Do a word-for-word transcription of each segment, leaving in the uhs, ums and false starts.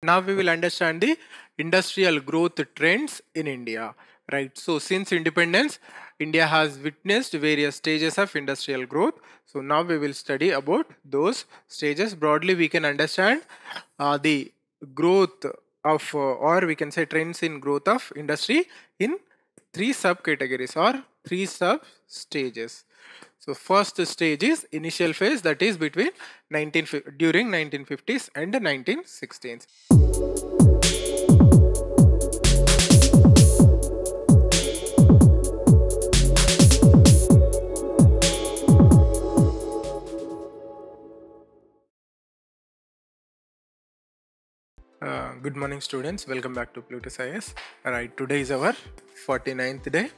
Now we will understand the industrial growth trends in India, right? So since independence, India has witnessed various stages of industrial growth. So now we will study about those stages. Broadly, we can understand uh, the growth of uh, or we can say trends in growth of industry in three subcategories or three sub stages. So first stage is initial phase, that is between nineteen during nineteen fifties and the nineteen sixties. Uh, good morning students, welcome back to Plutus I A S. Alright, today is our forty-ninth day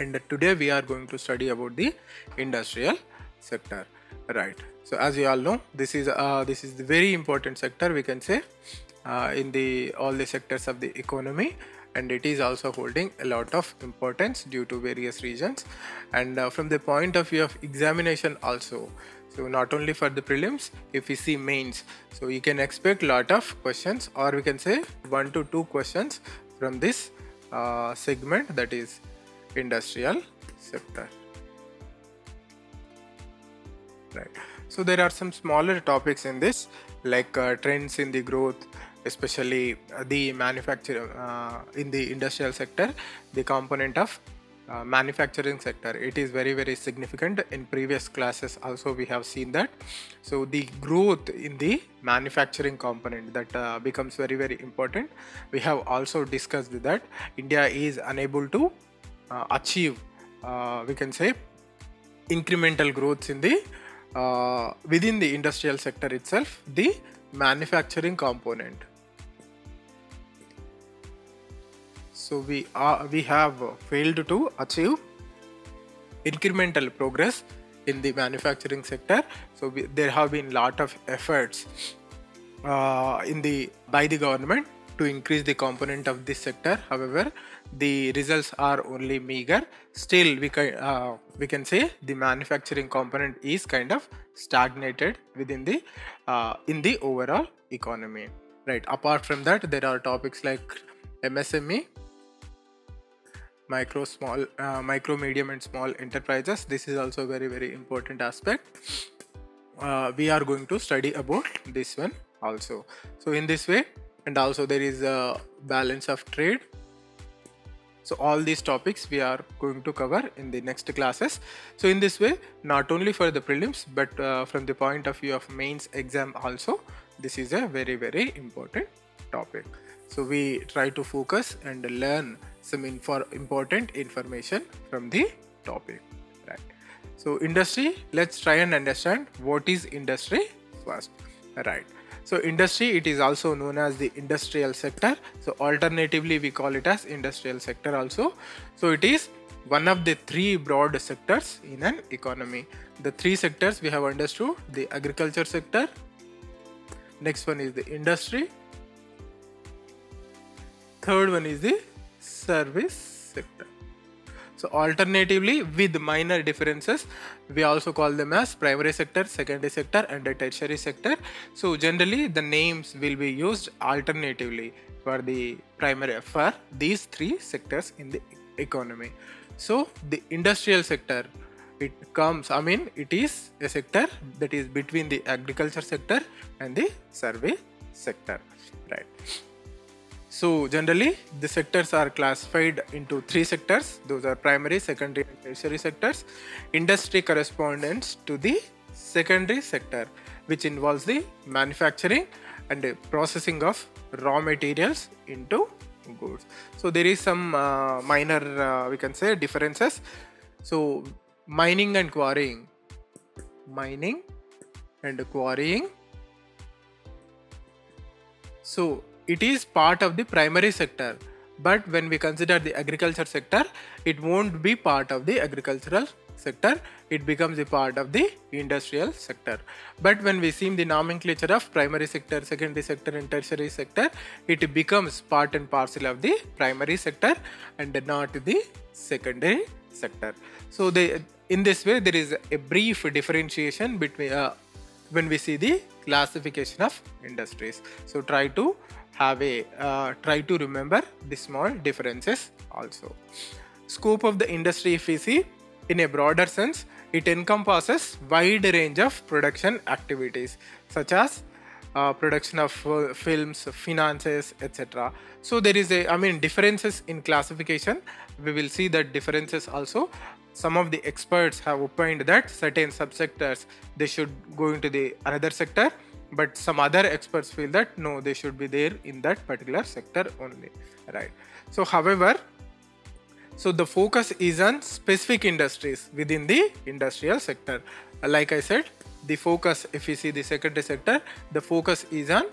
and today we are going to study about the industrial sector, right? So as you all know, this is uh, this is the very important sector, we can say, uh, in the all the sectors of the economy, and it is also holding a lot of importance due to various reasons, and uh, from the point of view of examination also. So not only for the prelims, if we see mains, so you can expect lot of questions, or we can say one to two questions from this uh, segment, that is industrial sector. Right. So there are some smaller topics in this, like uh, trends in the growth, especially the manufacture uh, in the industrial sector, the component of Uh, manufacturing sector. It is very very significant. In previous classes also we have seen that. So the growth in the manufacturing component, that uh, becomes very very important. We have also discussed that India is unable to uh, achieve uh, we can say incremental growth in the uh, within the industrial sector itself, the manufacturing component. So we are we have failed to achieve incremental progress in the manufacturing sector. So we, there have been lot of efforts uh, in the by the government to increase the component of this sector. However, the results are only meager. Still, we can uh, we can say the manufacturing component is kind of stagnated within the uh, in the overall economy. Right. Apart from that, there are topics like M S M E. Micro, small, uh, micro, medium and small enterprises. This is also very very important aspect. Uh, we are going to study about this one also. So in this way, and also there is a balance of trade. So all these topics we are going to cover in the next classes. So in this way, not only for the prelims, but uh, from the point of view of mains exam also, this is a very very important topic. So we try to focus and learn some info important information from the topic, right? So industry, let's try and understand what is industry first, right? So industry, it is also known as the industrial sector. So alternatively, we call it as industrial sector also. So it is one of the three broad sectors in an economy. The three sectors we have understood: the agriculture sector, next one is the industry, third one is the service sector. So alternatively, with minor differences, we also call them as primary sector, secondary sector and the tertiary sector. So generally the names will be used alternatively for the primary, for these three sectors in the economy. So the industrial sector, it comes, I mean it is a sector that is between the agriculture sector and the service sector, right? So generally the sectors are classified into three sectors. Those are primary, secondary and tertiary sectors. Industry corresponds to the secondary sector, which involves the manufacturing and the processing of raw materials into goods. So there is some uh, minor uh, we can say differences. So mining and quarrying, mining and quarrying. So it is part of the primary sector, but when we consider the agriculture sector, it won't be part of the agricultural sector. It becomes a part of the industrial sector. But when we see the nomenclature of primary sector, secondary sector and tertiary sector, it becomes part and parcel of the primary sector and not the secondary sector. So they, in this way there is a brief differentiation between uh, when we see the classification of industries. So try to have a uh, try to remember the small differences also. Scope of the industry, if we see in a broader sense, it encompasses wide range of production activities such as uh, production of uh, films, finances, et cetera. So there is a, I mean, differences in classification. We will see that differences also. Some of the experts have opined that certain subsectors, they should go into the another sector, but some other experts feel that no, they should be there in that particular sector only, right? So however, so the focus is on specific industries within the industrial sector. Like I said, the focus, if you see the secondary sector, the focus is on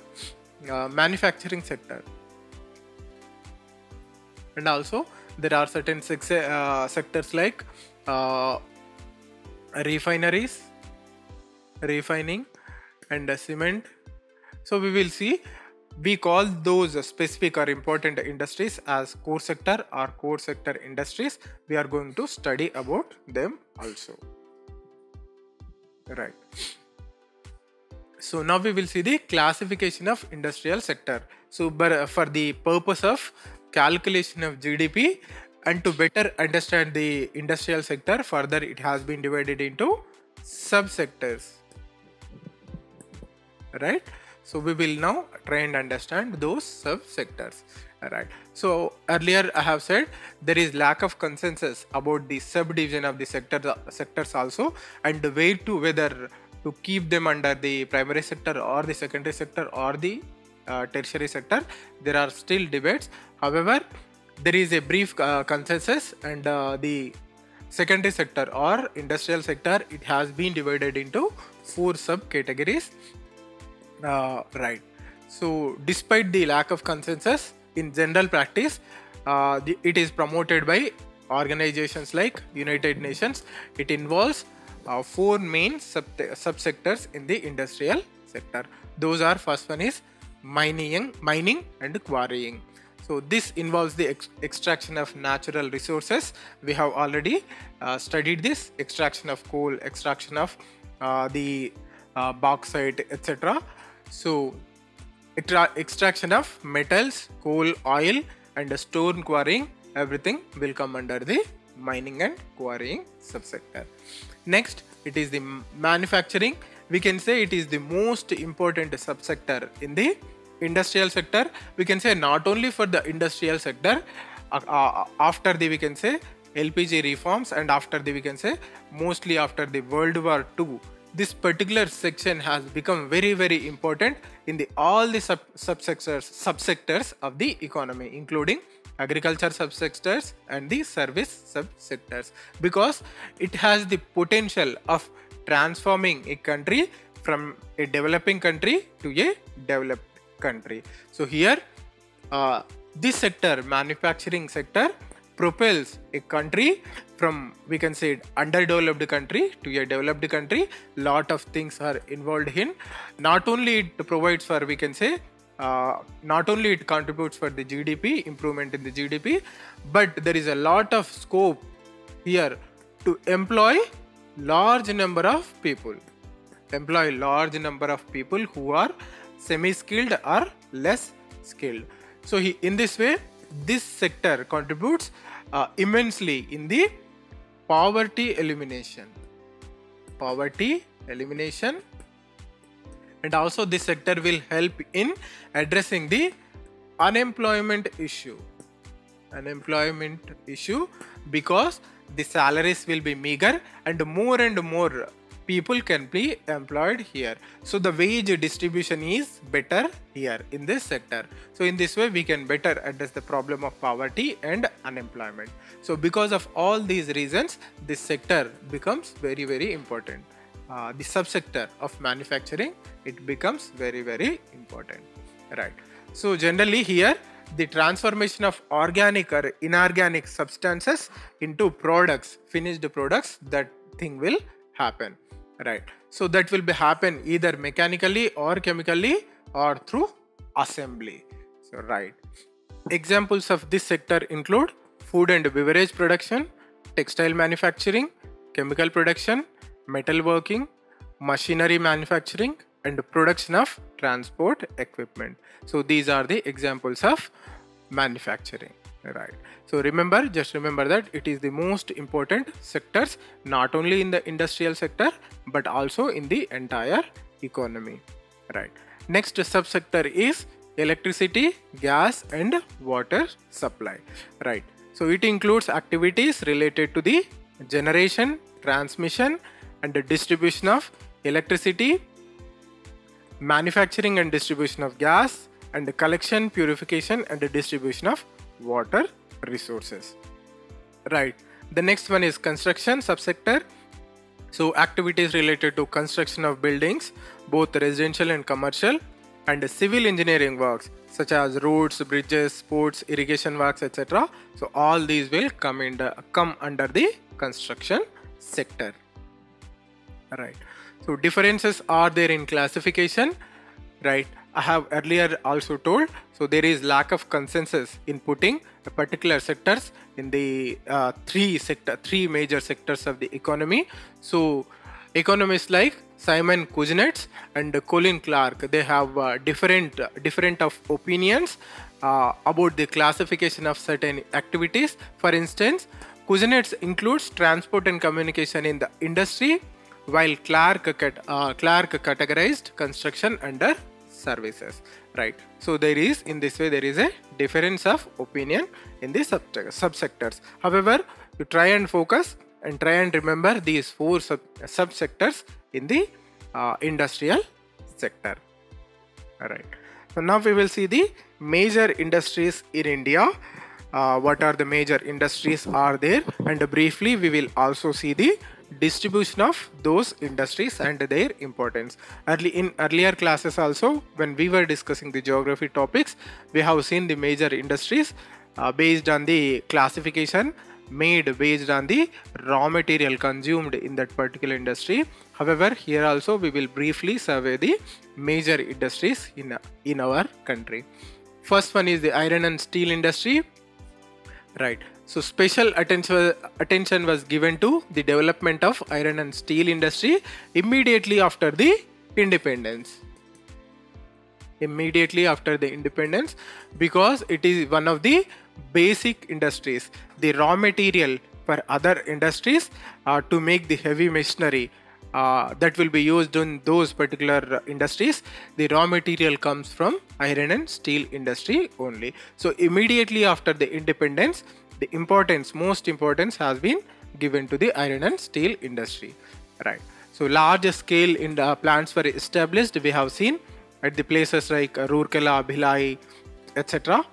uh, manufacturing sector. And also there are certain six, uh, sectors like uh, refineries, refining, and uh, cement. So we will see, we call those specific or important industries as core sector or core sector industries. We are going to study about them also, right? So now we will see the classification of industrial sector. So for the purpose of calculation of G D P and to better understand the industrial sector further, it has been divided into subsectors, right? So we will now try and understand those subsectors. All right. So earlier I have said there is lack of consensus about the subdivision of the sector the sectors also, and the way to whether to keep them under the primary sector or the secondary sector or the uh, tertiary sector. There are still debates. However, there is a brief uh, consensus, and uh, the secondary sector or industrial sector, it has been divided into four sub-categories. Uh, right. So despite the lack of consensus in general practice, uh, the, it is promoted by organizations like United Nations. It involves uh, four main sub subsectors in the industrial sector. Those are, first one is mining, mining and quarrying. So this involves the ex extraction of natural resources. We have already uh, studied this, extraction of coal, extraction of uh, the uh, bauxite, et cetera. So extra extraction of metals, coal, oil, and stone quarrying, everything will come under the mining and quarrying subsector. Next, it is the manufacturing. We can say it is the most important subsector in the industrial sector. We can say not only for the industrial sector, uh, uh, after the, we can say, L P G reforms, and after the, we can say, mostly after the World War Two, this particular section has become very, very important in the all the sub subsectors subsectors of the economy, including agriculture subsectors and the service subsectors, because it has the potential of transforming a country from a developing country to a developed country. So here, uh, this sector, manufacturing sector, propels a country from, we can say, underdeveloped country to a developed country. Lot of things are involved in. Not only it provides for, we can say, uh, not only it contributes for the G D P, improvement in the G D P, but there is a lot of scope here to employ large number of people, employ large number of people who are semi-skilled or less skilled. So he, in this way, this sector contributes uh, immensely in the poverty elimination, poverty elimination, and also this sector will help in addressing the unemployment issue, unemployment issue, because the salaries will be meager and more and more people can be employed here. So the wage distribution is better here in this sector. So in this way, we can better address the problem of poverty and unemployment. So because of all these reasons, this sector becomes very, very important. Uh, the subsector of manufacturing, it becomes very, very important, right? So generally here, the transformation of organic or inorganic substances into products, finished products, that thing will happen. Right. So that will be happen either mechanically or chemically or through assembly. So right. Examples of this sector include food and beverage production, textile manufacturing, chemical production, metalworking, machinery manufacturing, and production of transport equipment. So these are the examples of manufacturing, right? So remember, just remember that it is the most important sectors, not only in the industrial sector but also in the entire economy, right? Next subsector is electricity, gas and water supply, right? So it includes activities related to the generation, transmission and the distribution of electricity, manufacturing and distribution of gas, and the collection, purification and the distribution of water resources, right? The next one is construction subsector. So activities related to construction of buildings, both residential and commercial, and the civil engineering works such as roads, bridges, ports, irrigation works, etc. So all these will come in the, come under the construction sector, right? So differences are there in classification, right? I have earlier also told, so there is lack of consensus in putting the particular sectors in the uh, three sector three major sectors of the economy. So economists like Simon Kuznets and Colin Clark, they have uh, different uh, different of opinions uh, about the classification of certain activities. For instance, Kuznets includes transport and communication in the industry, while Clark uh, Clark categorized construction under services, right? So there is, in this way there is a difference of opinion in the subsectors. However, you try and focus and try and remember these four sub subsectors in the uh, industrial sector. All right, so now we will see the major industries in India. Uh, what are the major industries are there, and briefly we will also see the distribution of those industries and their importance. Early in earlier classes also, when we were discussing the geography topics, we have seen the major industries uh, based on the classification made based on the raw material consumed in that particular industry. However, here also we will briefly survey the major industries in in our country. First one is the iron and steel industry, right? So special attention attention was given to the development of iron and steel industry immediately after the independence. Immediately after the independence, because it is one of the basic industries. The raw material for other industries uh, to make the heavy machinery uh, that will be used in those particular industries, the raw material comes from iron and steel industry only. So immediately after the independence, the importance, most importance has been given to the iron and steel industry, right? So large scale in the plants were established, we have seen at the places like Rourkela, Bhilai, etc,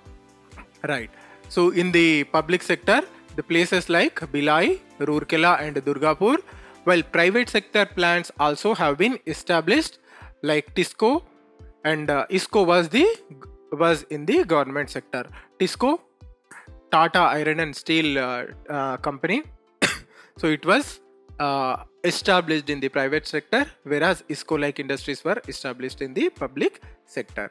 right? So in the public sector, the places like Bhilai, Rourkela and Durgapur, while private sector plants also have been established like TISCO, and uh, ISCO was the was in the government sector. TISCO, Tata Iron and Steel uh, uh, Company. So it was uh, established in the private sector, whereas ISCO-like industries were established in the public sector.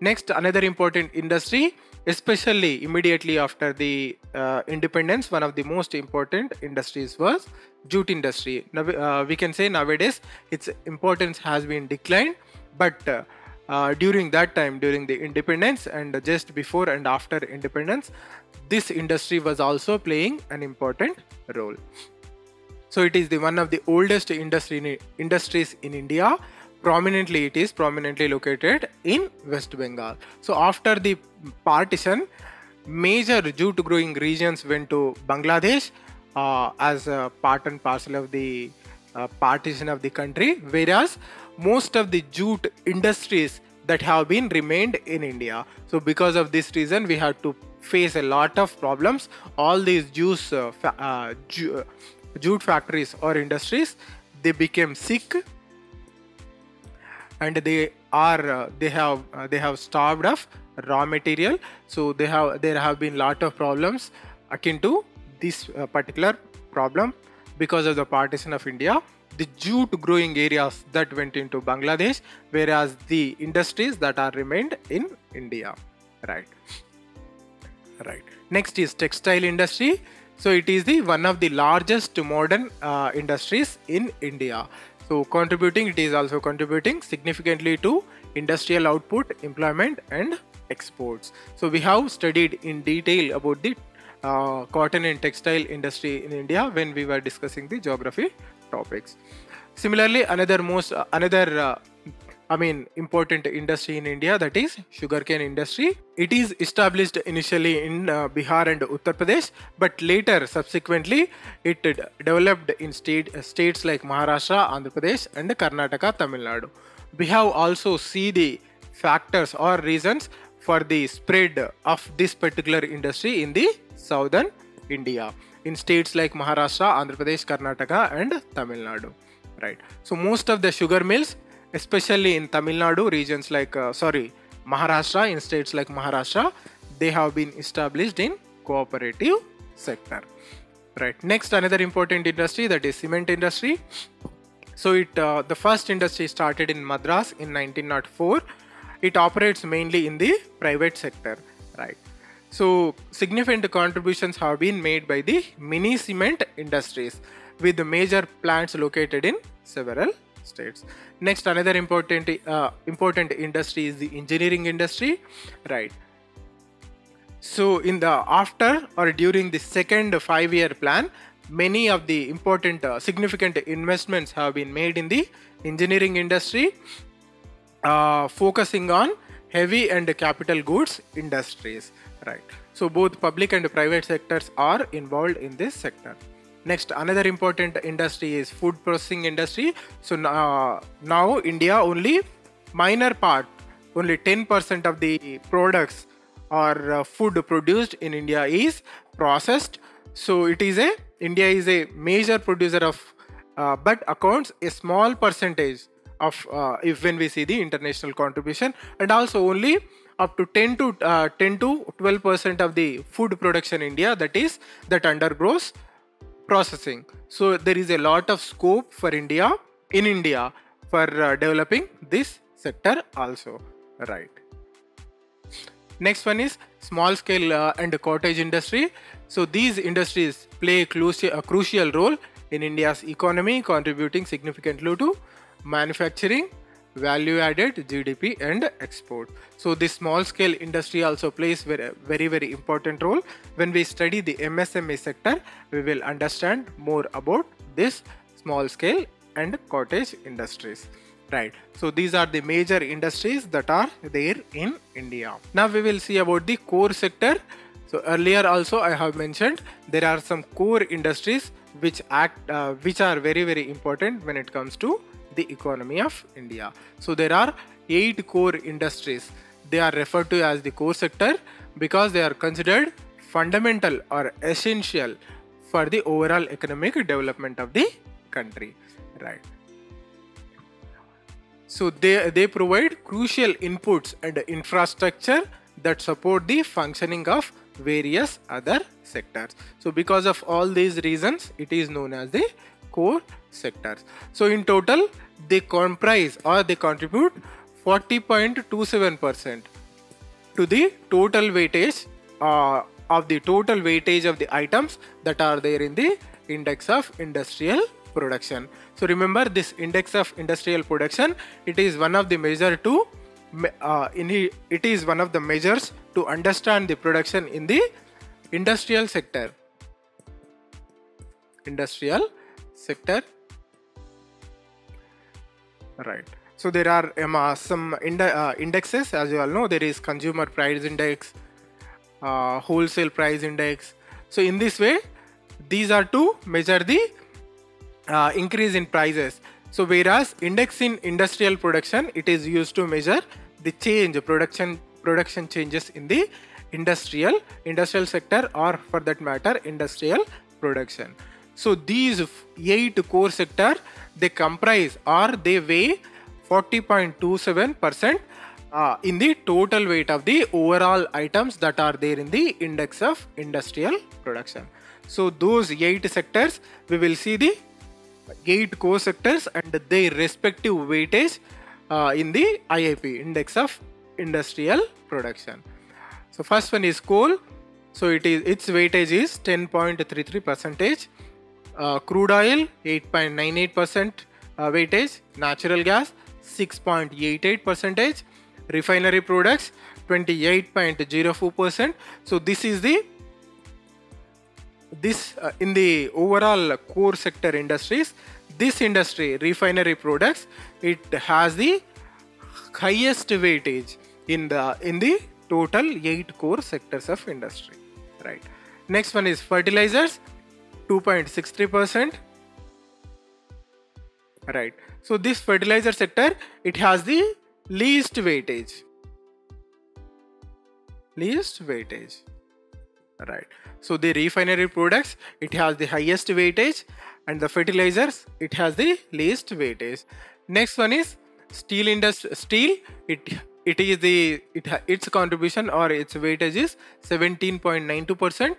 Next, another important industry, especially immediately after the uh, independence, one of the most important industries was jute industry. Now uh, we can say nowadays its importance has been declined, but uh, Uh, during that time, during the independence and just before and after independence, this industry was also playing an important role. So it is the one of the oldest industry industries in India. Prominently, it is prominently located in West Bengal. So after the partition, major jute growing regions went to Bangladesh uh, as a part and parcel of the uh, partition of the country, whereas most of the jute industries that have been remained in India. So because of this reason, we had to face a lot of problems. All these juice uh, fa uh, ju uh, jute factories or industries, they became sick and they are uh, they have uh, they have starved of raw material. So they have there have been lot of problems akin to this uh, particular problem because of the partition of India. The jute growing areas that went into Bangladesh, whereas the industries that are remained in India, right? Right. Next is textile industry. So it is the one of the largest modern uh, industries in India. So contributing, it is also contributing significantly to industrial output, employment and exports. So we have studied in detail about the uh, cotton and textile industry in India when we were discussing the geography topics. Similarly, another most uh, another uh, I mean important industry in India, that is sugarcane industry. It is established initially in uh, Bihar and Uttar Pradesh, but later subsequently it developed in state, uh, states like Maharashtra, Andhra Pradesh and Karnataka, Tamil Nadu. We have also seen the factors or reasons for the spread of this particular industry in the southern India, in states like Maharashtra, Andhra Pradesh, Karnataka and Tamil Nadu. Right. So most of the sugar mills, especially in Tamil Nadu regions like uh, sorry Maharashtra, in states like Maharashtra, they have been established in cooperative sector. Right. Next, another important industry, that is cement industry. So it uh, the first industry started in Madras in nineteen oh four. It operates mainly in the private sector. Right. So significant contributions have been made by the mini cement industries with the major plants located in several states. Next, another important uh, important industry is the engineering industry. Right. So in the after or during the second five-year plan, many of the important uh, significant investments have been made in the engineering industry, uh, focusing on heavy and capital goods industries. Right. So both public and private sectors are involved in this sector. Next, another important industry is food processing industry. So uh, now India, only minor part, only ten percent of the products or uh, food produced in India is processed. So it is a, India is a major producer of, uh, but accounts a small percentage of, uh, if when we see the international contribution, and also only up to ten to twelve percent of the food production in India, that is, that undergoes processing. So there is a lot of scope for India in India for uh, developing this sector also. Right. Next one is small scale uh, and cottage industry. So these industries play a, cruci a crucial role in India's economy, contributing significantly to manufacturing, value added, G D P and export. So this small scale industry also plays very very very important role. When we study the M S M E sector, we will understand more about this small scale and cottage industries. Right. So these are the major industries that are there in India. Now we will see about the core sector. So earlier also I have mentioned there are some core industries which act uh, which are very very important when it comes to the economy of India. So there are eight core industries. They are referred to as the core sector because they are considered fundamental or essential for the overall economic development of the country. Right. So they, they provide crucial inputs and infrastructure that support the functioning of various other sectors. So because of all these reasons, it is known as the core sectors. So in total, they comprise or they contribute forty point two seven percent to the total weightage uh, of the total weightage of the items that are there in the index of industrial production. So remember, this index of industrial production, it is one of the measure to uh, in it is one of the measures to understand the production in the industrial sector. Industrial sector. Right. So there are um, uh, some ind uh, indexes, as you all know. There is consumer price index, uh, wholesale price index. So in this way, these are to measure the uh, increase in prices. So whereas index in industrial production, it is used to measure the change production production changes in the industrial industrial sector, or for that matter industrial production. So these eight core sector, they comprise or they weigh forty point two seven percent uh, in the total weight of the overall items that are there in the index of industrial production. So those eight sectors, we will see the eight core sectors and their respective weightage uh, in the I I P, index of industrial production. So first one is coal. So it is, its weightage is ten point three three percentage. Uh, crude oil eight point nine eight percent, uh, weightage, natural gas six point eight eight percent, refinery products twenty-eight point zero four percent. So this is the this uh, in the overall core sector industries, this industry refinery products, it has the highest weightage in the in the total eight core sectors of industry, right? Next one is fertilizers, two point six three percent, right? So this fertilizer sector, it has the least weightage, least weightage, right? So the refinery products, it has the highest weightage, and the fertilizers, it has the least weightage. Next one is steel industry. Steel, it it is the it its contribution or its weightage is seventeen point nine two percent.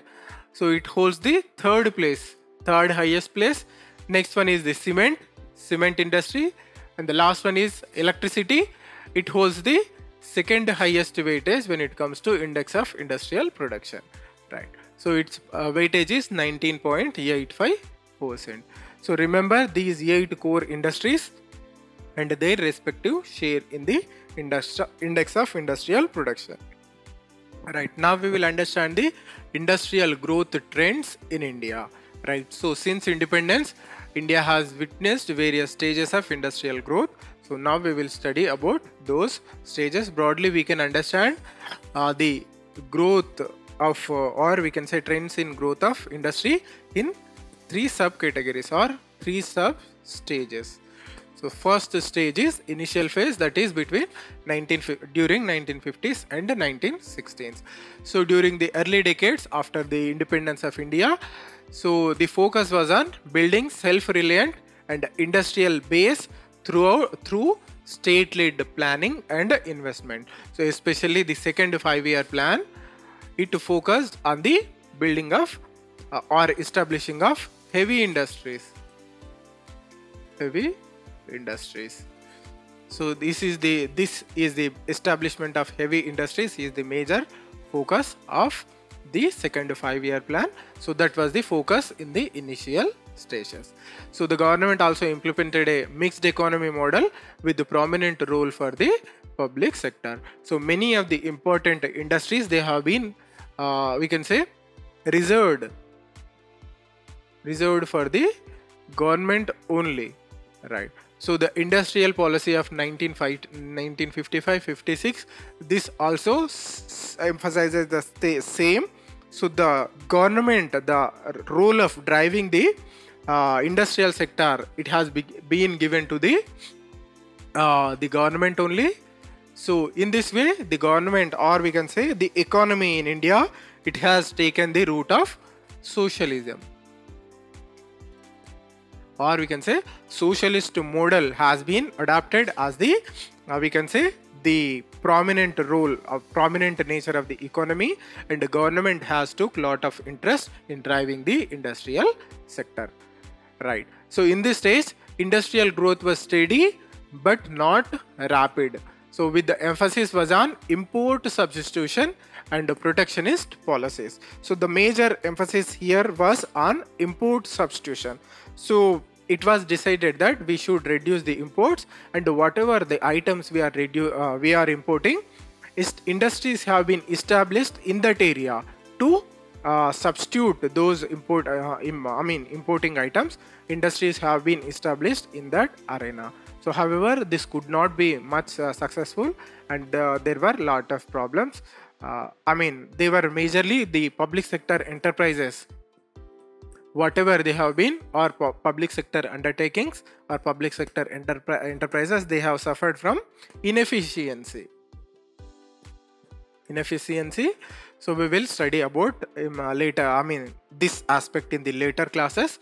So it holds the third place, third highest place. Next one is the cement, cement industry, and the last one is electricity. It holds the second highest weightage when it comes to index of industrial production, right? So its uh, weightage is nineteen point eight five percent. So remember these eight core industries and their respective share in the industri index of industrial production. Right, now we will understand the industrial growth trends in India, right? So since independence, India has witnessed various stages of industrial growth. So now we will study about those stages. Broadly, we can understand uh, the growth of uh, or we can say trends in growth of industry in three subcategories or three sub stages. So first stage is initial phase, that is between nineteen during nineteen fifties and the nineteen sixties. So during the early decades after the independence of India, so the focus was on building self-reliant and industrial base throughout through state-led planning and investment. So especially the second five-year plan, it focused on the building of uh, or establishing of heavy industries. Heavy industries. So this is the this is the establishment of heavy industries is the major focus of the second five-year plan. So that was the focus in the initial stages. So the government also implemented a mixed economy model with the prominent role for the public sector. So many of the important industries, they have been uh, we can say reserved reserved for the government only, right? So the industrial policy of nineteen fifty-five fifty-six, this also emphasizes the same. So the government, the role of driving the uh, industrial sector, it has be been given to the uh, the government only. So in this way, the government or we can say the economy in India, it has taken the route of socialism. Or we can say socialist model has been adopted as the uh, we can say the prominent role of prominent nature of the economy, and the government has took lot of interest in driving the industrial sector, right? So in this stage, industrial growth was steady but not rapid. So with the emphasis was on import substitution and the protectionist policies. So the major emphasis here was on import substitution. So it was decided that we should reduce the imports, and whatever the items we are redu uh, we are importing, industries have been established in that area to uh, substitute those import uh, im I mean importing items. Industries have been established in that arena. So however, this could not be much uh, successful, and uh, there were a lot of problems. Uh, I mean, they were majorly the public sector enterprises, whatever they have been, or pu public sector undertakings or public sector enterpri enterprises, they have suffered from inefficiency. Inefficiency. So we will study about um, uh, later, I mean this aspect in the later classes.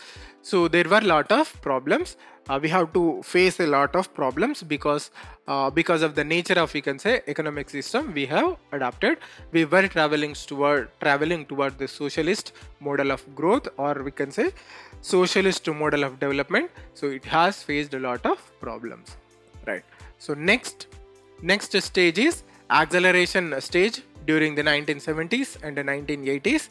So there were lot of problems. Uh, we have to face a lot of problems because uh, because of the nature of, we can say, economic system we have adopted. We were traveling toward traveling toward the socialist model of growth, or we can say socialist model of development. So it has faced a lot of problems, right? So next next stage is acceleration stage during the nineteen seventies and the nineteen eighties.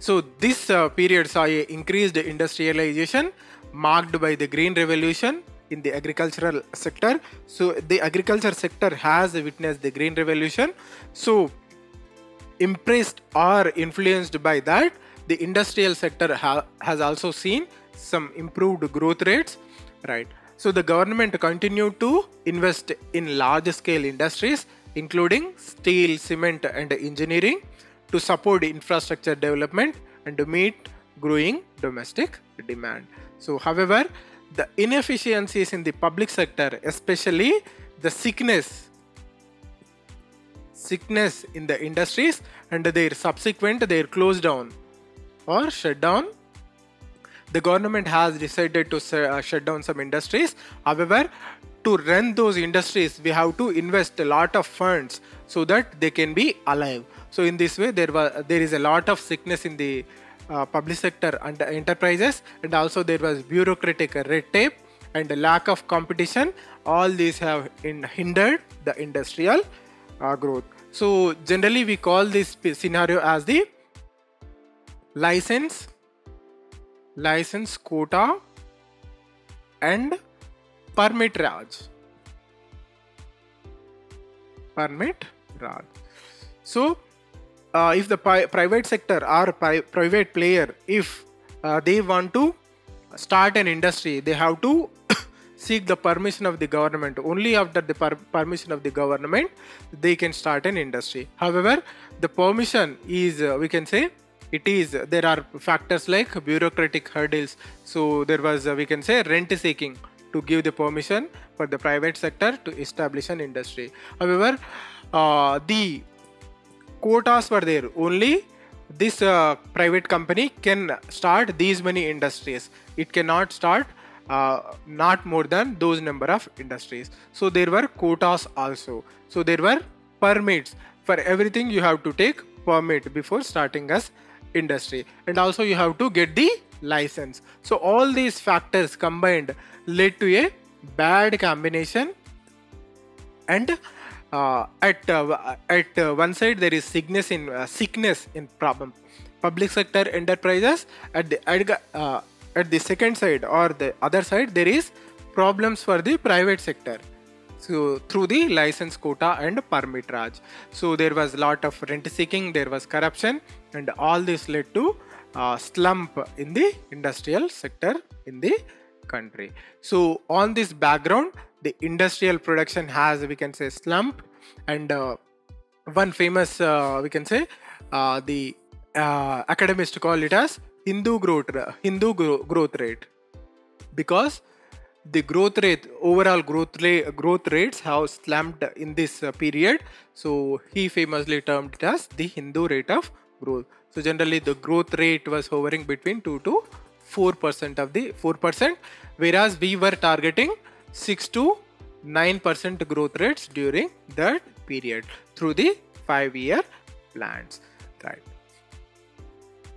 So this uh, period saw a increased industrialization marked by the Green Revolution in the agricultural sector. So the agriculture sector has witnessed the Green Revolution. So impressed or influenced by that, the industrial sector ha has also seen some improved growth rates, right? So the government continued to invest in large scale industries, including steel, cement and engineering, to support infrastructure development and to meet growing domestic demand. So however, the inefficiencies in the public sector, especially the sickness sickness in the industries and their subsequent their close down or shutdown, the government has decided to uh, shut down some industries. However, to run those industries, we have to invest a lot of funds so that they can be alive. So in this way, there was there is a lot of sickness in the uh, public sector and enterprises, and also there was bureaucratic red tape and a lack of competition. All these have in, hindered the industrial uh, growth. So generally, we call this scenario as the license, license quota, and permit raj. Permit raj. So, uh, if the pi private sector or pi private player, if uh, they want to start an industry, they have to seek the permission of the government. Only after the per permission of the government, they can start an industry. However, the permission is, uh, we can say, it is, there are factors like bureaucratic hurdles. So, there was, uh, we can say, rent seeking to give the permission for the private sector to establish an industry. However, uh, the quotas were there. Only this uh, private company can start these many industries. It cannot start uh, not more than those number of industries. So there were quotas also. So there were permits. For everything you have to take permit before starting as industry, and also you have to get the license. So all these factors combined led to a bad combination, and Uh, at uh, at uh, one side there is sickness in uh, sickness in problem public sector enterprises. At the uh, at the second side or the other side, there is problems for the private sector. So through the license quota and permit raj, so there was lot of rent seeking, there was corruption, and all this led to uh, slump in the industrial sector in the country. So on this background, the industrial production has, we can say, slumped. And uh, one famous, uh, we can say, uh, the uh, academics call it as Hindu growth, Hindu gro growth rate, because the growth rate, overall growth rate, growth rates have slumped in this uh, period. So he famously termed it as the Hindu rate of growth. So generally, the growth rate was hovering between two to four percent of the four percent, whereas we were targeting six to nine percent growth rates during that period through the five year plans, right?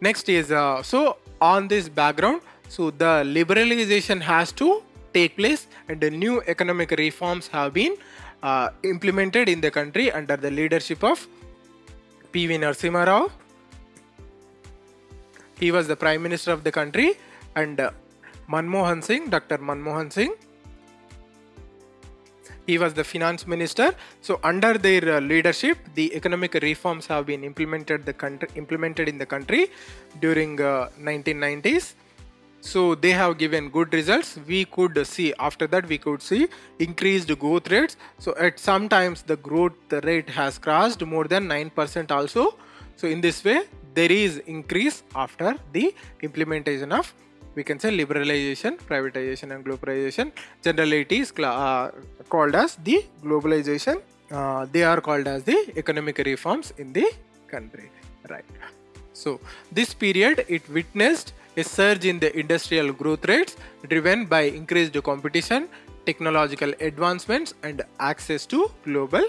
Next is uh, so on this background, so the liberalization has to take place, and the new economic reforms have been uh, implemented in the country under the leadership of P V Narasimha Rao. He was the Prime Minister of the country, and uh, Manmohan Singh, Doctor Manmohan Singh, he was the finance minister. So under their uh, leadership, the economic reforms have been implemented the country implemented in the country during uh, nineteen nineties. So they have given good results. We could see after that we could see increased growth rates. So at sometimes the growth rate has crossed more than nine percent also. So in this way, there is increase after the implementation of, we can say, liberalization, privatization and globalization. Generally, it is uh, called as the globalization. Uh, they are called as the economic reforms in the country, right? So this period, it witnessed a surge in the industrial growth rates driven by increased competition, technological advancements and access to global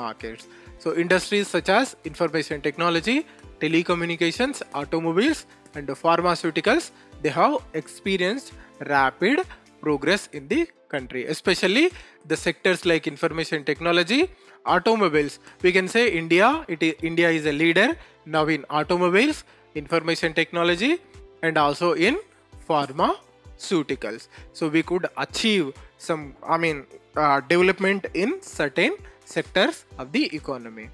markets. So industries such as information technology, telecommunications, automobiles and pharmaceuticals, they have experienced rapid progress in the country, especially the sectors like information technology, automobiles. We can say India, it is, India is a leader now in automobiles, information technology and also in pharmaceuticals. So we could achieve some, I mean, uh, development in certain sectors of the economy.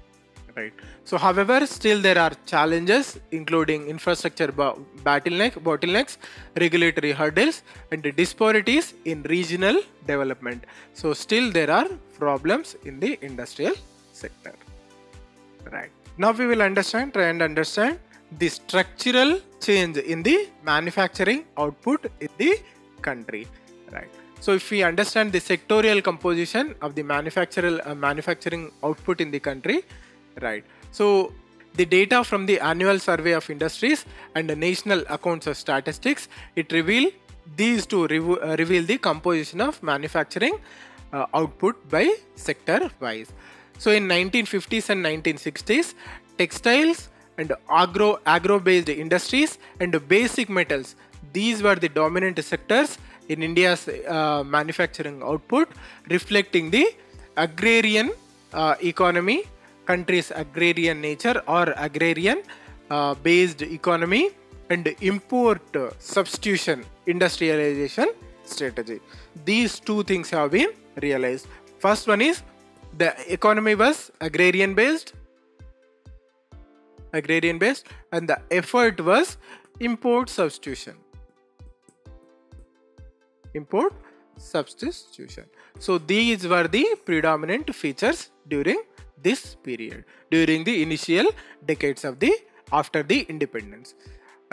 Right. So, however, still there are challenges including infrastructure bottleneck, bottlenecks, regulatory hurdles, and the disparities in regional development. So, still there are problems in the industrial sector. Right. Now, we will understand, try and understand the structural change in the manufacturing output in the country. Right. So, if we understand the sectorial composition of the manufacturing uh, manufacturing output in the country. Right. So the data from the annual survey of industries and the national accounts of statistics, it reveal these to re uh, reveal the composition of manufacturing uh, output by sector wise. So in nineteen fifties and nineteen sixties, textiles and agro agro based industries and basic metals, these were the dominant sectors in India's uh, manufacturing output, reflecting the agrarian uh, economy, country's agrarian nature or agrarian uh, based economy and import uh, substitution industrialization strategy. These two things have been realized. First one is the economy was agrarian based agrarian based and the effort was import substitution import substitution. So these were the predominant features during this period, during the initial decades of the after the independence.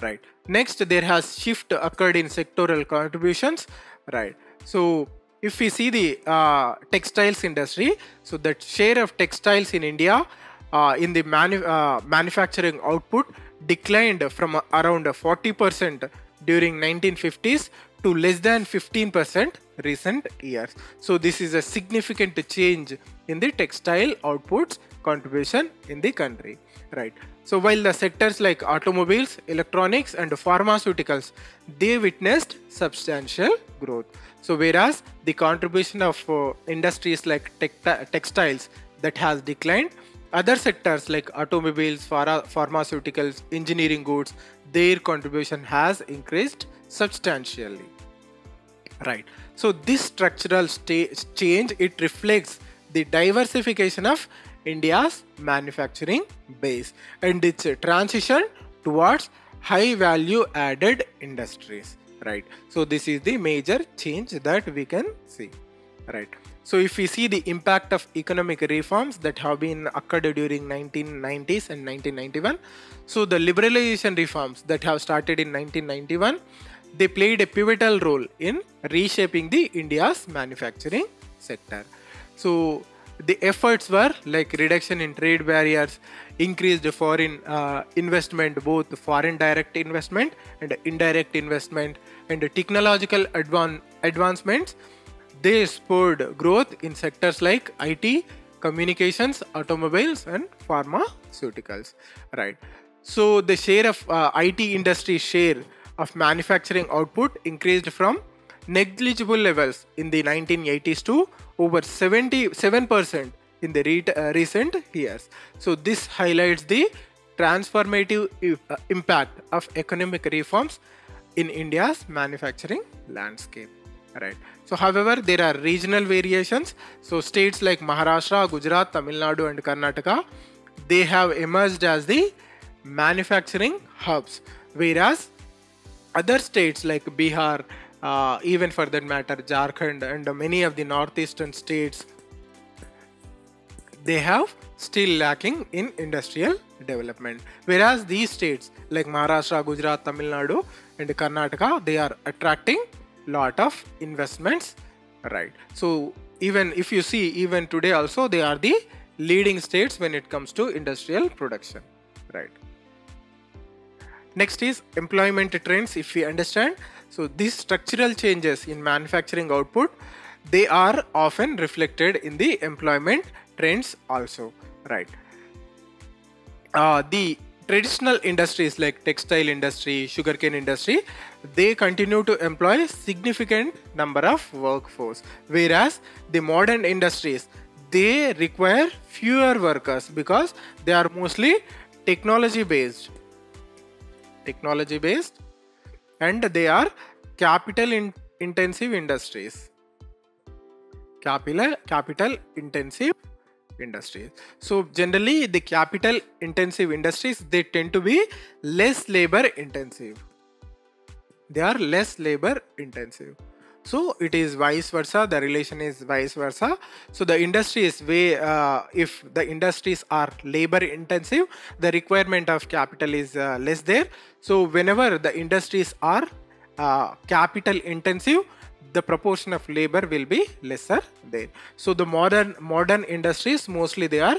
Right. Next, there has shift occurred in sectoral contributions. Right. So if we see the uh, textiles industry, so that share of textiles in India uh, in the manu uh, manufacturing output declined from around forty percent during nineteen fifties to less than fifteen percent recent years. So this is a significant change in the textile outputs contribution in the country. Right. So while the sectors like automobiles, electronics and pharmaceuticals, they witnessed substantial growth. So whereas the contribution of uh, industries like textiles that has declined, other sectors like automobiles, phara pharmaceuticals, engineering goods, their contribution has increased substantially. Right. So this structural change, it reflects the diversification of India's manufacturing base and its transition towards high value added industries. Right. So this is the major change that we can see. Right. So if we see the impact of economic reforms that have been occurred during nineteen nineties and nineteen ninety-one, so the liberalization reforms that have started in nineteen ninety-one, they played a pivotal role in reshaping the India's manufacturing sector. So the efforts were like reduction in trade barriers, increased foreign uh, investment, both foreign direct investment and indirect investment, and technological advan advancements. They spurred growth in sectors like I T, communications, automobiles, and pharmaceuticals. Right. So the share of uh, I T industry share of manufacturing output increased from negligible levels in the nineteen eighties to over seventy-seven percent in the re uh, recent years. So this highlights the transformative uh, impact of economic reforms in India's manufacturing landscape. Right. So however, there are regional variations. So states like Maharashtra, Gujarat, Tamil Nadu and Karnataka, they have emerged as the manufacturing hubs, whereas other states like Bihar, uh, even for that matter Jharkhand and many of the northeastern states, they have still lacking in industrial development. Whereas these states like Maharashtra, Gujarat, Tamil Nadu and Karnataka, they are attracting lot of investments. Right. So even if you see, even today also they are the leading states when it comes to industrial production. Right. Next is employment trends. If we understand, so these structural changes in manufacturing output, they are often reflected in the employment trends also. Right. Uh, the traditional industries like textile industry, sugarcane industry, they continue to employ significant number of workforce, whereas the modern industries, they require fewer workers because they are mostly technology based technology based, and they are capital in intensive industries. Capital, capital intensive industries. So generally the capital intensive industries, they tend to be less labor intensive. They are less labor intensive. So it is vice versa, the relation is vice versa. So the industries way, uh, if the industries are labor intensive, the requirement of capital is uh, less there. So whenever the industries are uh, capital intensive, the proportion of labor will be lesser there. So the modern modern industries, mostly they are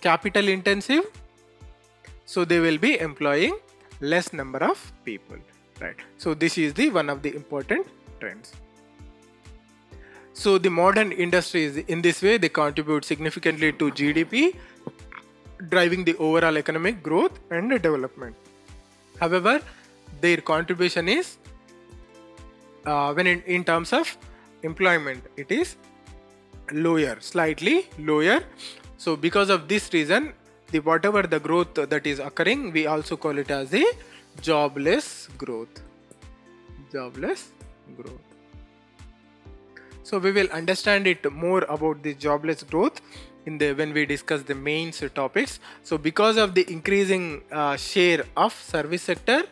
capital intensive, so they will be employing less number of people, right? So this is the one of the important trends. So the modern industries, in this way, they contribute significantly to G D P, driving the overall economic growth and development. However, their contribution is, uh, when in, in terms of employment, it is lower, slightly lower. So because of this reason, the whatever the growth that is occurring, we also call it as the jobless growth. Jobless growth. So we will understand it more about the jobless growth in the when we discuss the main topics. So because of the increasing uh, share of service sector,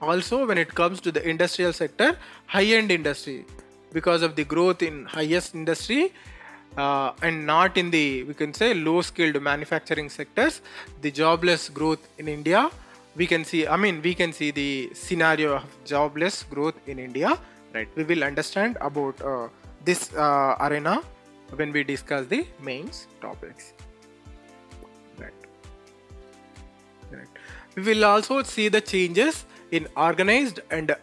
also when it comes to the industrial sector, high-end industry, because of the growth in highest industry uh, and not in the, we can say, low-skilled manufacturing sectors, the jobless growth in India, we can see, I mean, we can see the scenario of jobless growth in India. Right. We will understand about uh, this uh, arena when we discuss the mains topics. Right. Right. We will also see the changes in organized and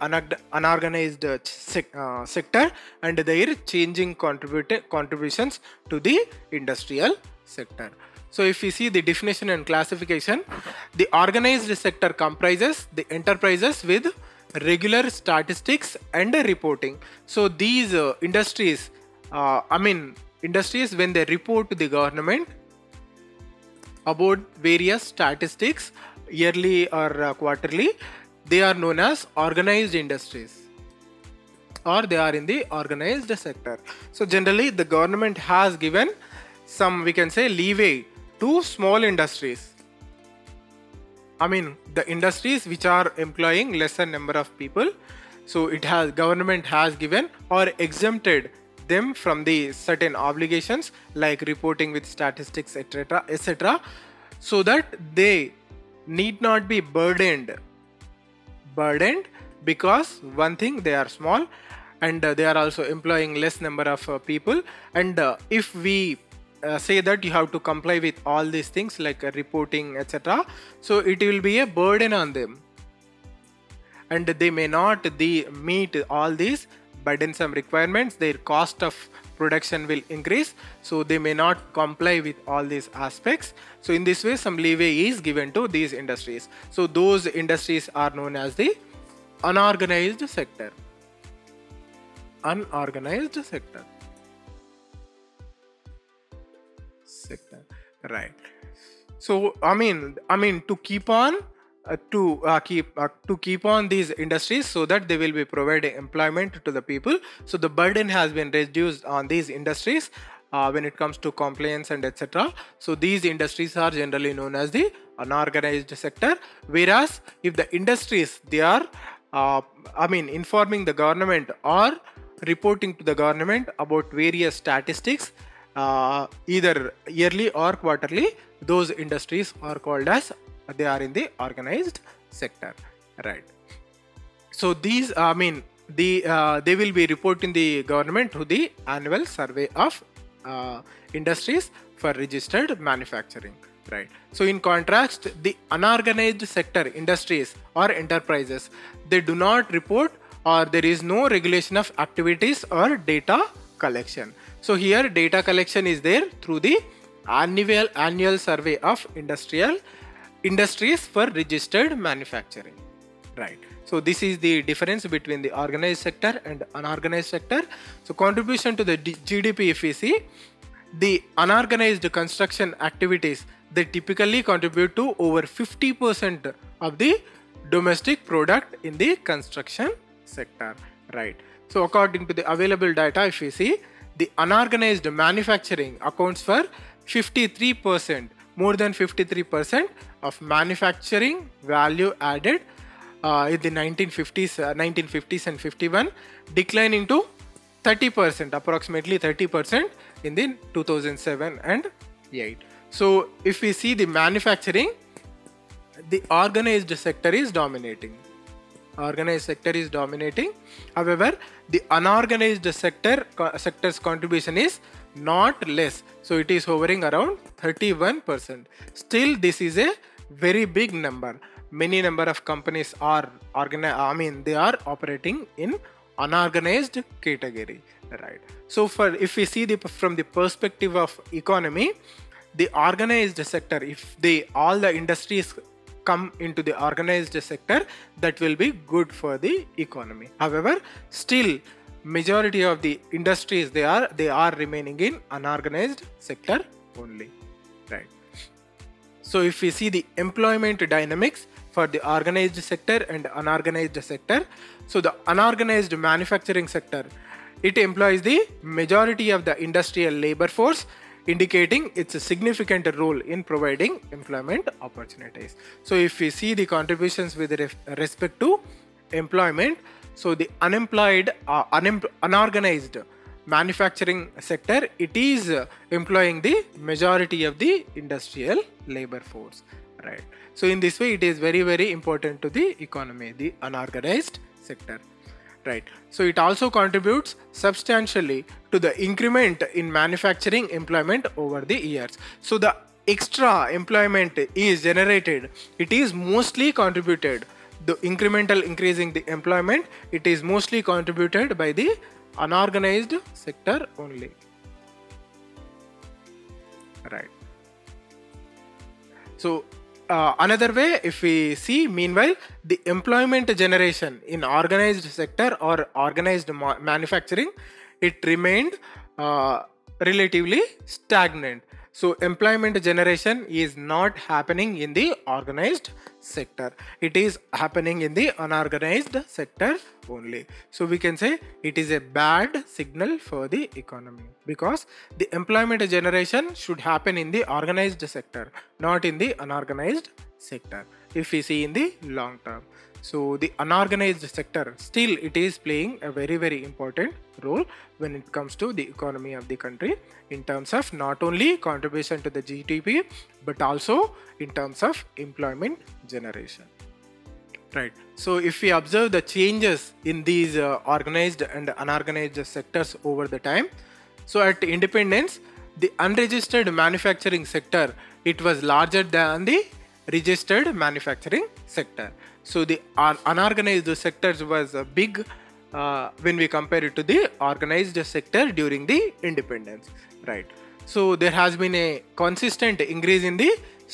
unorganized uh, sec uh, sector and their changing contributions to the industrial sector. So if you see the definition and classification, the organized sector comprises the enterprises with regular statistics and reporting. So these uh, industries, uh, I mean industries when they report to the government about various statistics yearly or uh, quarterly, they are known as organized industries, or they are in the organized sector. So generally the government has given some, we can say, leeway to small industries. I mean the industries which are employing lesser number of people, so it has government has given or exempted them from the certain obligations like reporting with statistics, etc., etc., so that they need not be burdened burdened because one thing, they are small and uh, they are also employing less number of uh, people, and uh, if we Uh, say that you have to comply with all these things like uh, reporting, et cetera, so it will be a burden on them and they may not the meet all these burdensome requirements. Their cost of production will increase, so they may not comply with all these aspects. So in this way some leeway is given to these industries. So those industries are known as the unorganized sector. Unorganized sector. Sector, right? So I mean, I mean to keep on uh, to uh, keep uh, to keep on these industries so that they will be providing employment to the people. So the burden has been reduced on these industries uh, when it comes to compliance and et cetera. So these industries are generally known as the unorganized sector. Whereas if the industries they are, uh, I mean, informing the government or reporting to the government about various statistics, Uh, either yearly or quarterly, those industries are called as they are in the organized sector, right? So these, I mean, the uh, they will be reporting the government to the annual survey of uh, industries for registered manufacturing, right? So in contrast, the unorganized sector industries or enterprises, they do not report, or there is no regulation of activities or data collection. So here data collection is there through the annual annual survey of industrial industries for registered manufacturing, right? So this is the difference between the organized sector and unorganized sector. So contribution to the G D P, if we see, the unorganized construction activities, they typically contribute to over fifty percent of the domestic product in the construction sector, right? So according to the available data, if you see, the unorganized manufacturing accounts for fifty-three percent, more than fifty-three percent of manufacturing value added uh, in the nineteen fifties and fifty-one, declining to thirty percent, approximately thirty percent in the two thousand seven and eight. So if we see the manufacturing, the organized sector is dominating. Organized sector is dominating. However, the unorganized sector sector's contribution is not less. So it is hovering around thirty-one percent. Still, this is a very big number. Many number of companies are organized. I mean, they are operating in unorganized category, right? So, for if we see the from the perspective of economy, the organized sector, if they all the industries come into the organized sector, that will be good for the economy. However, still majority of the industries, they are they are remaining in unorganized sector only, right? So if we see the employment dynamics for the organized sector and unorganized sector, so the unorganized manufacturing sector, it employs the majority of the industrial labor force, indicating it's a significant role in providing employment opportunities. So if we see the contributions with respect to employment, so the unemployed uh, unem unorganized manufacturing sector, it is uh, employing the majority of the industrial labor force, right? So in this way, it is very very important to the economy, the unorganized sector, right? So it also contributes substantially to the increment in manufacturing employment over the years. So the extra employment is generated, it is mostly contributed, the incremental increasing the employment, it is mostly contributed by the unorganized sector only, right? So Uh, another way, if we see, meanwhile, the employment generation in organized sector or organized manufacturing, it remained uh, relatively stagnant. So employment generation is not happening in the organized sector. It is happening in the unorganized sector only. So we can say it is a bad signal for the economy, because the employment generation should happen in the organized sector, not in the unorganized sector, if we see in the long term. So the unorganized sector, still it is playing a very very important role when it comes to the economy of the country, in terms of not only contribution to the G D P, but also in terms of employment generation, right? So if we observe the changes in these uh, organized and unorganized sectors over the time, so at independence, the unregistered manufacturing sector, it was larger than the registered manufacturing sector. So the un unorganized sectors was a big uh, when we compare it to the organized sector during the independence, right? So there has been a consistent increase in the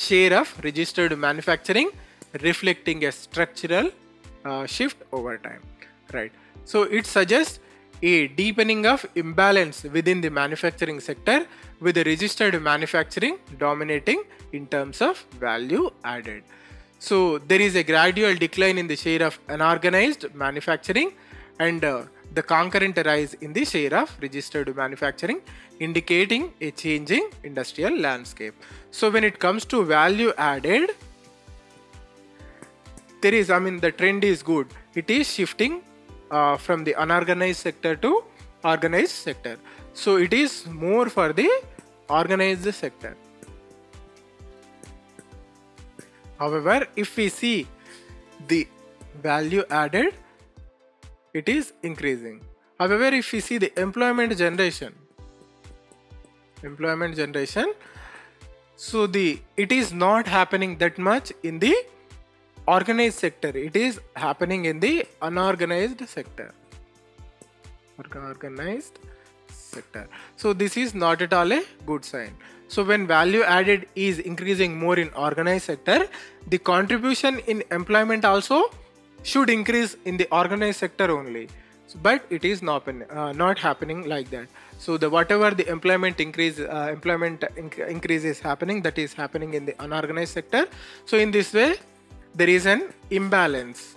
share of registered manufacturing, reflecting a structural uh, shift over time, right? So it suggests a deepening of imbalance within the manufacturing sector, with the registered manufacturing dominating in terms of value added. So there is a gradual decline in the share of unorganized manufacturing and uh, the concurrent rise in the share of registered manufacturing, indicating a changing industrial landscape. So when it comes to value added, there is, I mean, the trend is good. It is shifting uh, from the unorganized sector to organized sector. So it is more for the organized sector. However, if we see the value added, it is increasing. However, if we see the employment generation, employment generation, so the it is not happening that much in the organized sector. It is happening in the unorganized sector. Unorganized sector. So this is not at all a good sign. So when value added is increasing more in organized sector, the contribution in employment also should increase in the organized sector only. But it is not, uh, not happening like that. So the whatever the employment increase uh, employment inc increase is happening, that is happening in the unorganized sector. So in this way there is an imbalance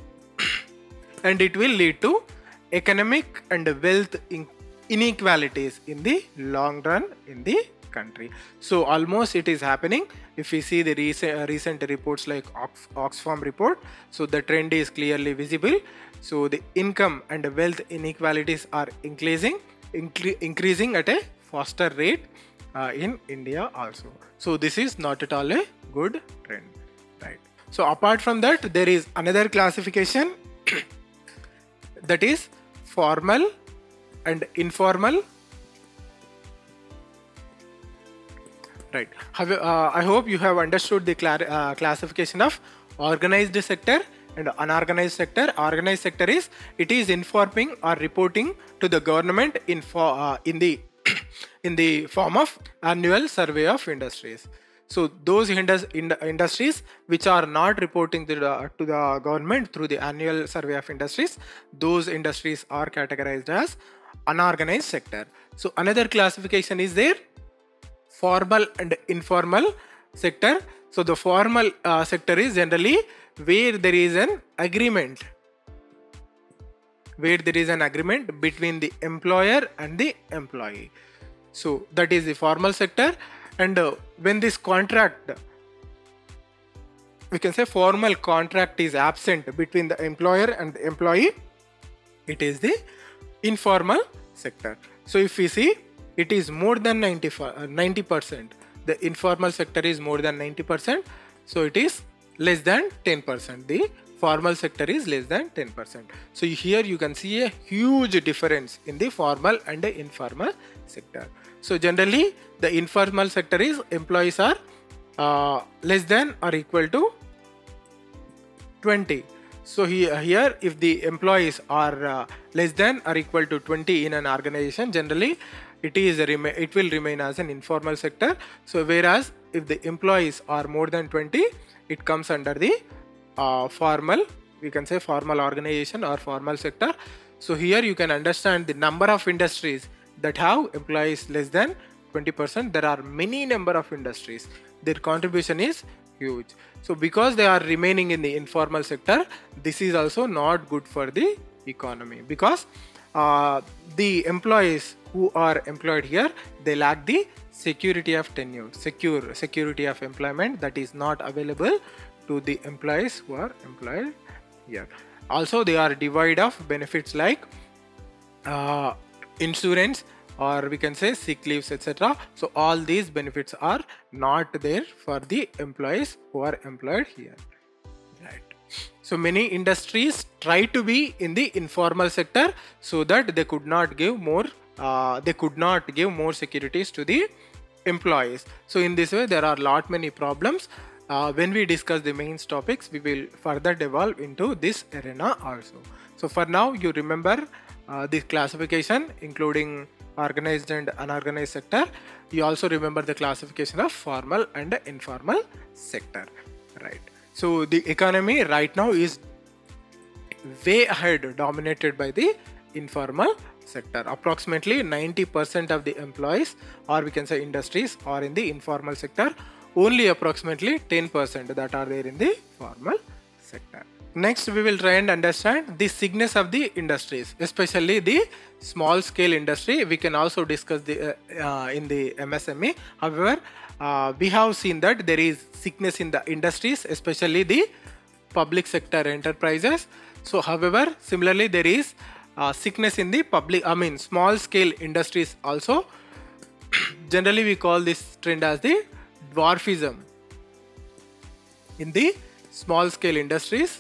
and it will lead to economic and wealth in inequalities in the long run in the country. So almost it is happening. If we see the recent uh, recent reports like Ox Oxfam report, so the trend is clearly visible. So the income and wealth inequalities are increasing incre increasing at a faster rate uh, in India also. So this is not at all a good trend, right? So apart from that, there is another classification that is formal and informal, right? Have, uh, I hope you have understood the cla uh, classification of organized sector and unorganized sector. Organized sector is it is informing or reporting to the government in for uh, in the in the form of annual survey of industries. So those indus in industries which are not reporting to the, to the government through the annual survey of industries, those industries are categorized as unorganized sector. So another classification is there, formal and informal sector. So the formal uh, sector is generally where there is an agreement, where there is an agreement between the employer and the employee. So that is the formal sector. And uh, when this contract, we can say formal contract, is absent between the employer and the employee, it is the informal sector. So if we see, it is more than ninety percent. The informal sector is more than ninety percent. So it is less than ten percent. The formal sector is less than ten percent. So here you can see a huge difference in the formal and the informal sector. So generally the informal sector is employees are uh, less than or equal to twenty. So here, here if the employees are uh, less than or equal to twenty in an organization, generally it is a rem it will remain as an informal sector. So whereas if the employees are more than twenty, it comes under the uh, formal, we can say formal organization or formal sector. So here you can understand the number of industries that have employees less than twenty percent. There are many number of industries. Their contribution is huge. So because they are remaining in the informal sector, this is also not good for the economy, because uh, the employees who are employed here, they lack the security of tenure, secure security of employment that is not available to the employees who are employed here. Also they are devoid of benefits like uh, insurance, or we can say sick leaves, et cetera. So all these benefits are not there for the employees who are employed here, right? So many industries try to be in the informal sector so that they could not give more uh, they could not give more securities to the employees. So in this way there are lot many problems. Uh, when we discuss the mains topics, we will further devolve into this arena also. So for now you remember Uh, this classification including organized and unorganized sector. You also remember the classification of formal and informal sector, right? So the economy right now is way ahead, dominated by the informal sector. Approximately ninety percent of the employees, or we can say industries, are in the informal sector. Only approximately ten percent that are there in the formal sector. Next, we will try and understand the sickness of the industries, especially the small scale industry. We can also discuss the uh, uh, in the M S M E. However, uh, we have seen that there is sickness in the industries, especially the public sector enterprises. So however, similarly there is uh, sickness in the public, I mean small scale industries also. Generally we call this trend as the dwarfism in the small scale industries,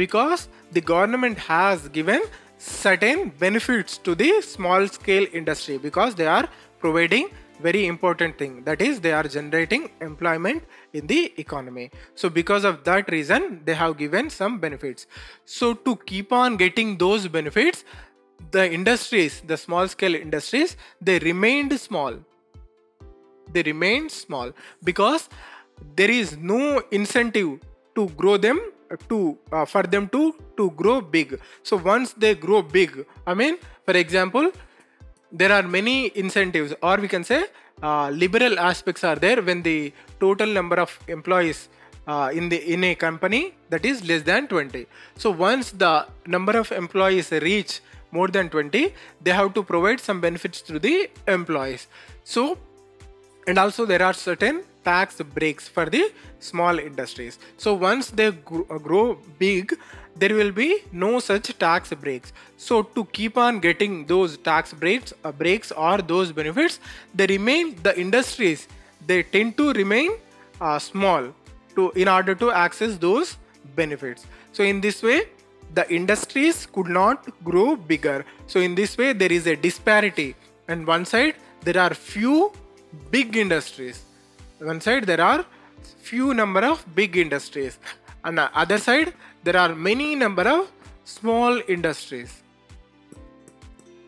because the government has given certain benefits to the small scale industry, because they are providing very important thing, that is they are generating employment in the economy. So because of that reason they have given some benefits. So to keep on getting those benefits, the industries, the small scale industries, they remained small. They remained small because there is no incentive to grow them to uh, for them to to grow big. So once they grow big, I mean, for example, there are many incentives, or we can say uh, liberal aspects are there when the total number of employees uh, in the in a company that is less than twenty. So once the number of employees reach more than twenty, they have to provide some benefits to the employees. So, and also there are certain tax breaks for the small industries. So once they grow big, there will be no such tax breaks. So to keep on getting those tax breaks, uh, breaks or those benefits, they remain, the industries, they tend to remain uh, small to in order to access those benefits. So in this way, the industries could not grow bigger. So in this way, there is a disparity. On one side, there are few big industries. One side there are few number of big industries, and the other side there are many number of small industries,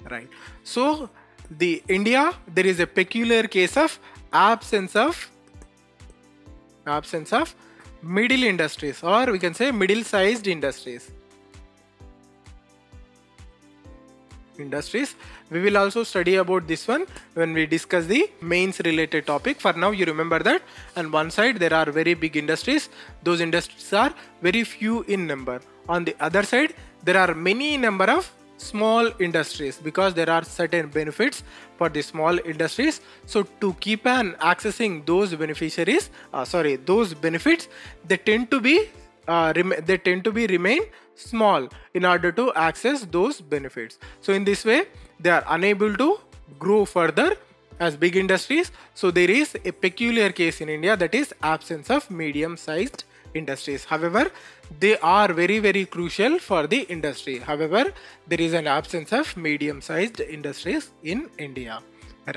right? So the India, there is a peculiar case of absence of absence of middle industries, or we can say middle sized industries industries. We will also study about this one when we discuss the mains related topic. For now, you remember that on one side there are very big industries, those industries are very few in number. On the other side, there are many number of small industries, because there are certain benefits for the small industries. So to keep on accessing those beneficiaries, uh, sorry, those benefits, they tend to be Uh, they tend to be remain small in order to access those benefits. So in this way, they are unable to grow further as big industries. So there is a peculiar case in India, that is absence of medium-sized industries. However, they are very very crucial for the industry. However, there is an absence of medium-sized industries in India,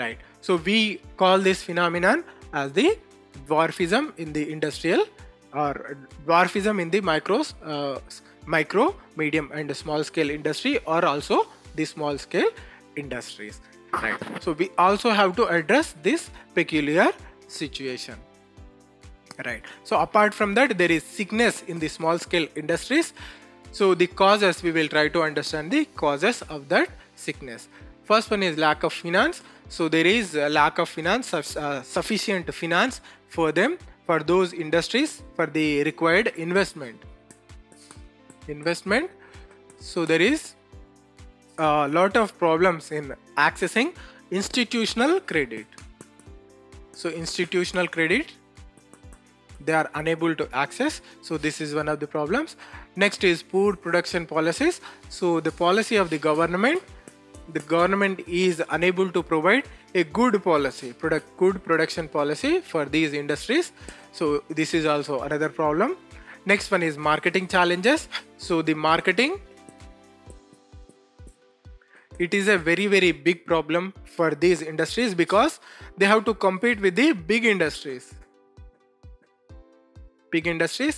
right? So we call this phenomenon as the dwarfism in the industrial, or dwarfism in the micros, uh, micro, medium and small scale industry, or also the small scale industries, right? So we also have to address this peculiar situation, right? So apart from that, there is sickness in the small scale industries. So the causes, we will try to understand the causes of that sickness. First one is lack of finance. So there is a lack of finance, uh, sufficient finance for them, for those industries, for the required investment investment so there is a lot of problems in accessing institutional credit. So institutional credit, they are unable to access. So this is one of the problems. Next is poor production policies. So the policy of the government, the government is unable to provide a good policy, product good production policy for these industries. So this is also another problem. Next one is marketing challenges. So the marketing, it is a very very big problem for these industries, because they have to compete with the big industries big industries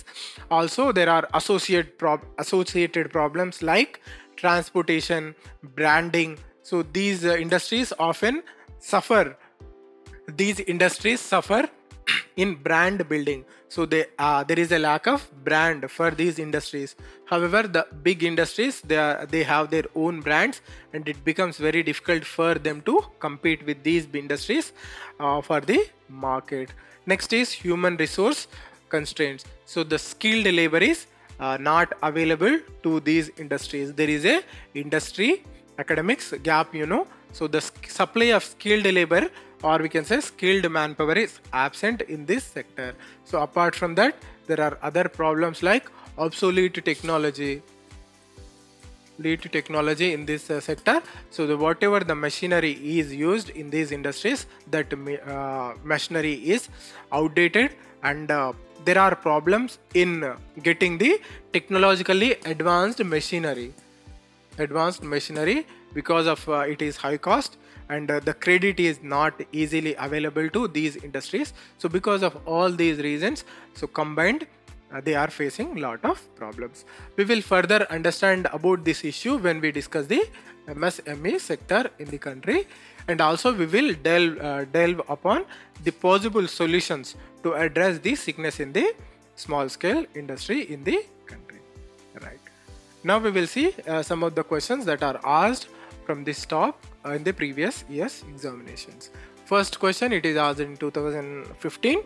also there are associate prob associated problems like transportation, branding. So these uh, industries often suffer these industries suffer in brand building. So they uh, there is a lack of brand for these industries. However, the big industries, they are they have their own brands, and it becomes very difficult for them to compete with these industries uh, for the market. Next is human resource constraints. So the skilled labor is Uh, not available to these industries. There is a industry academics gap, you know. So the supply of skilled labor, or we can say skilled manpower, is absent in this sector. So apart from that, there are other problems like obsolete technology lead to technology in this uh, sector. So the whatever the machinery is used in these industries, that uh, machinery is outdated, and uh, there are problems in getting the technologically advanced machinery advanced machinery because of uh, it is high cost, and uh, the credit is not easily available to these industries. So because of all these reasons, so combined, uh, they are facing lot of problems. We will further understand about this issue when we discuss the M S M E sector in the country, and also we will delve uh, delve upon the possible solutions to address the sickness in the small scale industry in the country. Right. Now we will see uh, some of the questions that are asked from this top uh, in the previous year's examinations. First question, it is asked in two thousand fifteen.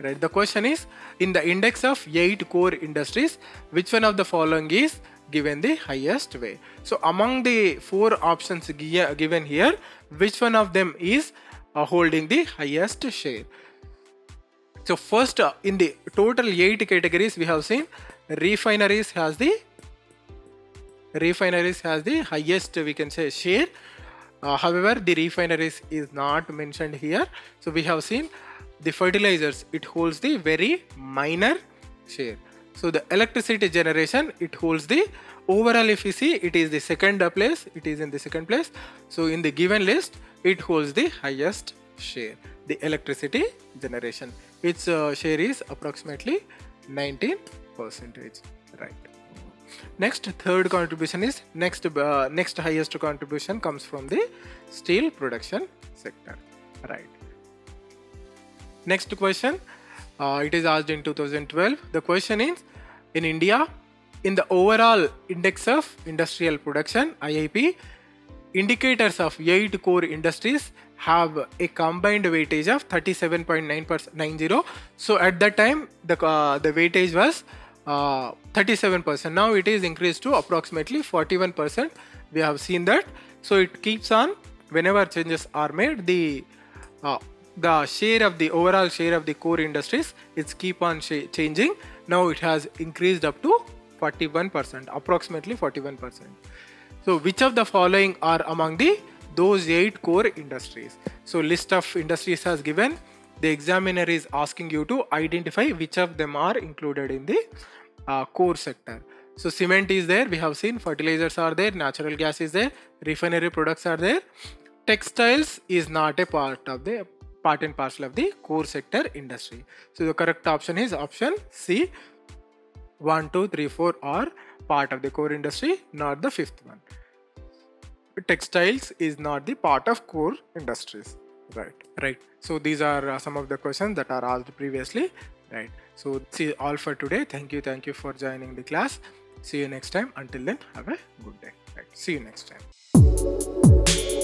Right. The question is, in the index of eight core industries, which one of the following is given the highest way? So among the four options given here, which one of them is uh, holding the highest share? So first, uh, in the total eight categories, we have seen refineries has the refineries has the highest, we can say, share. Uh, however, the refineries is not mentioned here. So we have seen the fertilizers, it holds the very minor share. So the electricity generation, it holds the overall, if you see, it is the second place, it is in the second place. So in the given list, it holds the highest share, the electricity generation. Its uh, share is approximately nineteen percentage. Right. Next, third contribution is next uh, next highest contribution comes from the steel production sector. Right. Next question, uh, it is asked in two thousand twelve. The question is, in India, in the overall index of industrial production, I I P, indicators of eight core industries have a combined weightage of thirty-seven point nine percent. So at that time, the, uh, the weightage was uh, thirty-seven percent. Now it is increased to approximately forty-one percent. We have seen that. So it keeps on, whenever changes are made, the uh, the share of the overall share of the core industries, it's keep on changing. Now it has increased up to forty-one percent, approximately forty-one percent. So which of the following are among the those eight core industries? So list of industries has given. The examiner is asking you to identify which of them are included in the uh, core sector. So cement is there, we have seen, fertilizers are there, natural gas is there, refinery products are there. Textiles is not a part of the part and parcel of the core sector industry. So the correct option is option C. one, two, three, four are part of the core industry, not the fifth one. Textiles is not the part of core industries. Right. Right. So these are uh, some of the questions that are asked previously. Right. So this is all for today. Thank you. Thank you for joining the class. See you next time. Until then, have a good day. Right. See you next time.